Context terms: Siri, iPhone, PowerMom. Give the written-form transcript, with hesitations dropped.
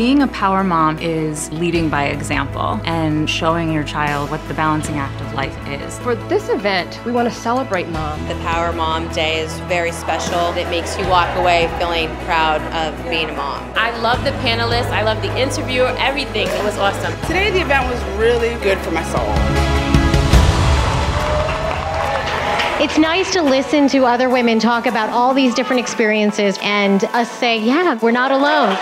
Being a power mom is leading by example and showing your child what the balancing act of life is. For this event, we want to celebrate mom. The Power Mom Day is very special. It makes you walk away feeling proud of being a mom. I love the panelists, I love the interviewer, everything. It was awesome. Today the event was really good for my soul. It's nice to listen to other women talk about all these different experiences and us say, yeah, we're not alone.